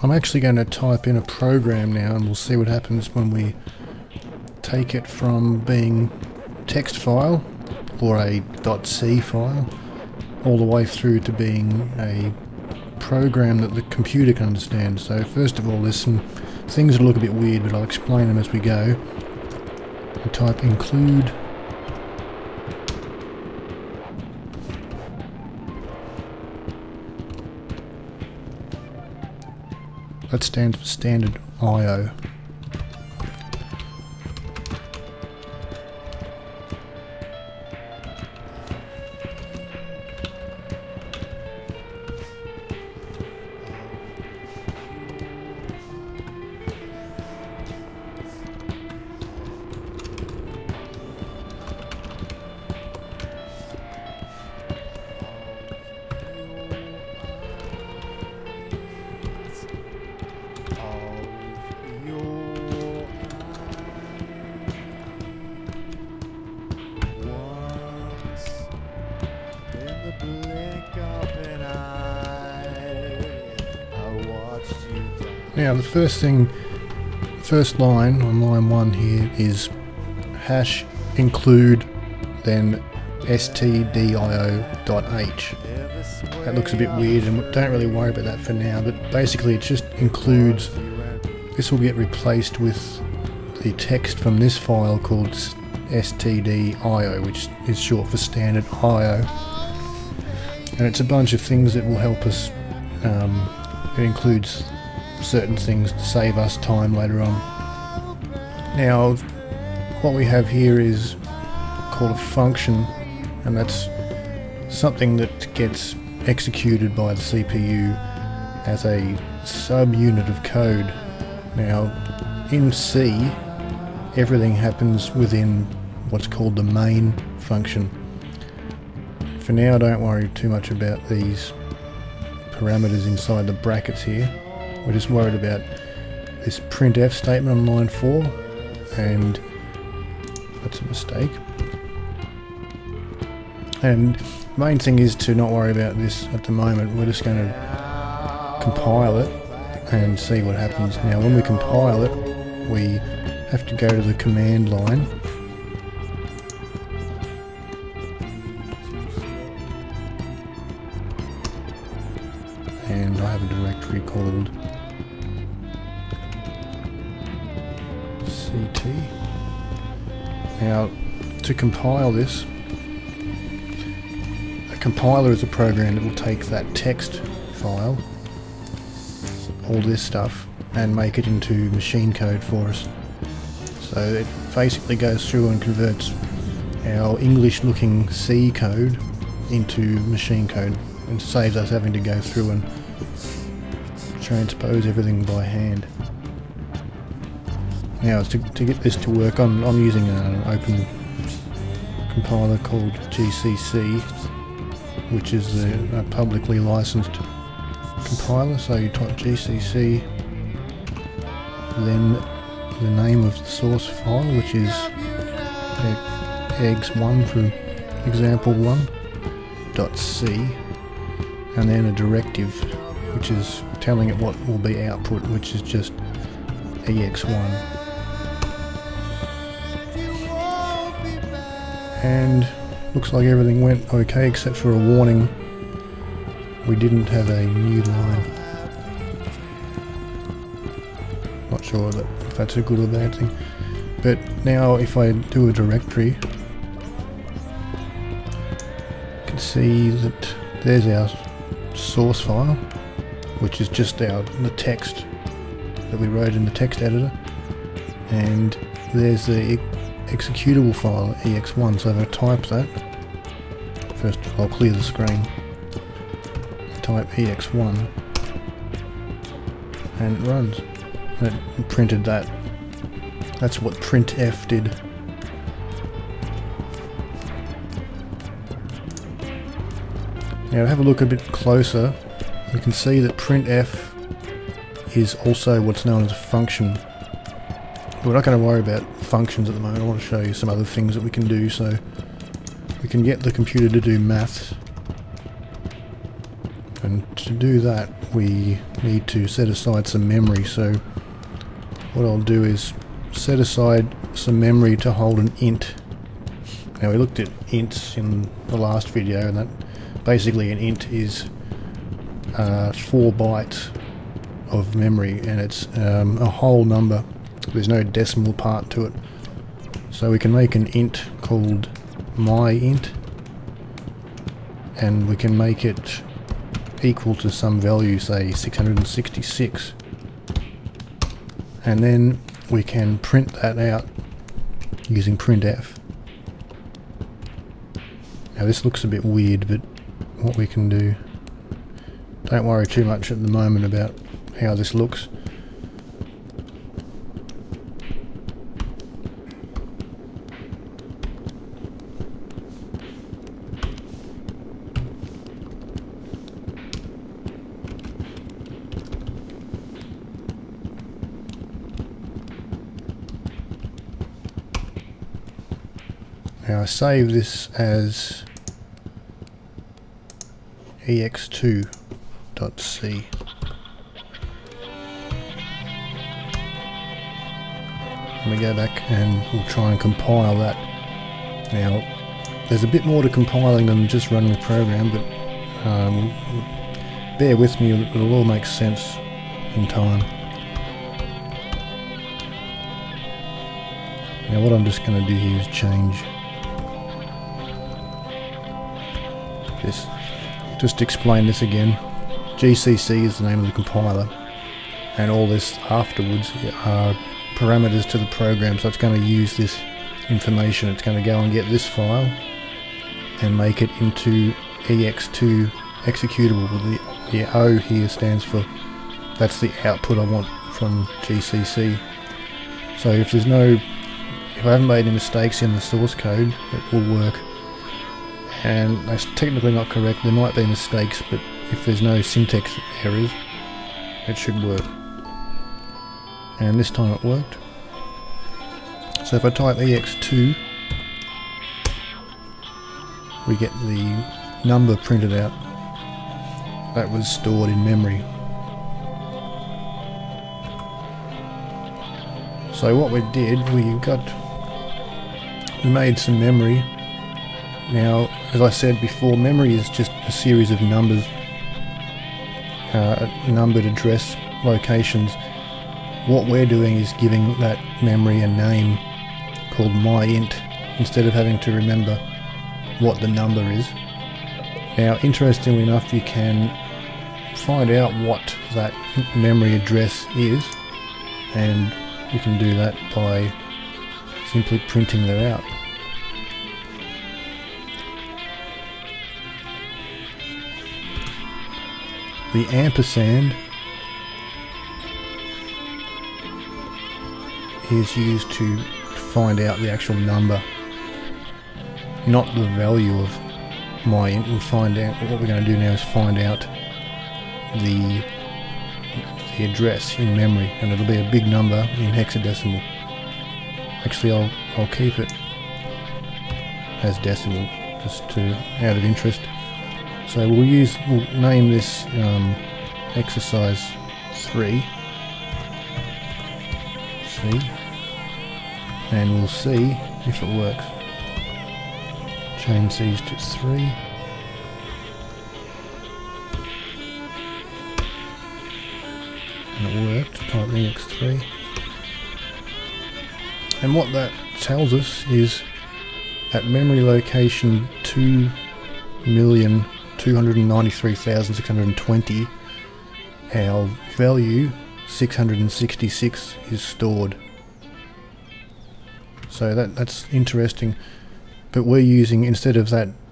I'm actually going to type in a program now, and we'll see what happens when we take it from being text file or a .c file all the way through to being a program that the computer can understand. So first of all, there's some things that look a bit weird, but I'll explain them as we go. We type include that stands for standard IO. Now the first line on line 1 here is hash include then stdio.h. That looks a bit weird, and don't really worry about that for now, but basically it just includes, this will get replaced with the text from this file called stdio, which is short for standard IO. And it's a bunch of things that will help us. It includes certain things to save us time later on. Now what we have here is called a function, and that's something that gets executed by the CPU as a subunit of code. Now in C everything happens within what's called the main function. For now, don't worry too much about these parameters inside the brackets here. We're just worried about this printf statement on line 4, and that's a mistake. And the main thing is to not worry about this at the moment. We're just going to compile it and see what happens. Now when we compile it, we have to go to the command line, and I have a directory called CT. Now to compile this, a compiler is a program that will take that text file, all this stuff, and make it into machine code for us. So it basically goes through and converts our English looking C code into machine code, and saves us having to go through and transpose everything by hand. Now to get this to work, I'm using an open compiler called GCC, which is a publicly licensed compiler. So you type GCC, then the name of the source file, which is ex1 for example1.c, and then a directive which is telling it what will be output, which is just ex1. And looks like everything went okay except for a warning. We didn't have a new line. Not sure if that's a good or bad thing. But now if I do a directory, you can see that there's our source file, which is just the text that we wrote in the text editor, and there's the executable file ex1. So if I type that, first I'll clear the screen, type ex1, and it runs, and it printed that. That's what printf did. Now have a look a bit closer, we can see that printf is also what's known as a function. But we're not going to worry about functions at the moment. I want to show you some other things that we can do. So we can get the computer to do maths And to do that, we need to set aside some memory. So what I'll do is set aside some memory to hold an int. Now, we looked at ints in the last video, and that basically an int is 4 bytes of memory, and it's a whole number. There's no decimal part to it. So we can make an int called myint, and we can make it equal to some value, say 666, and then we can print that out using printf. Now, this looks a bit weird, but what we can do, don't worry too much at the moment about how this looks. Now, I save this as ex2.c. Let me go back and we'll try and compile that. Now, there's a bit more to compiling than just running the program, but bear with me, it'll all make sense in time. Now, what I'm just going to do here is change this. Just to explain this again, GCC is the name of the compiler, and all this afterwards are parameters to the program, so it's going to use this information. It's going to go and get this file and make it into ex2 executable. The O here stands for, that's the output I want from GCC. So if there's no, if I haven't made any mistakes in the source code, it will work. And that's technically not correct, there might be mistakes, but if there's no syntax errors, it should work. And this time it worked. So if I type ex2, we get the number printed out that was stored in memory. So what we did, we made some memory. Now, as I said before, memory is just a series of numbers, numbered address locations. What we're doing is giving that memory a name called myint, instead of having to remember what the number is. Now, interestingly enough, you can find out what that memory address is, and you can do that by simply printing that out. The ampersand is used to find out the actual number, not the value of myint. We'll find out, what we're going to do now is find out the address in memory, and it'll be a big number in hexadecimal. Actually, I'll keep it as decimal just to out of interest. So we'll name this exercise 3, C, and we'll see if it works. Change these to 3. And it worked, type ex3. And what that tells us is at memory location 2,293,620, our value 666 is stored. So that's interesting, but we're using, instead of that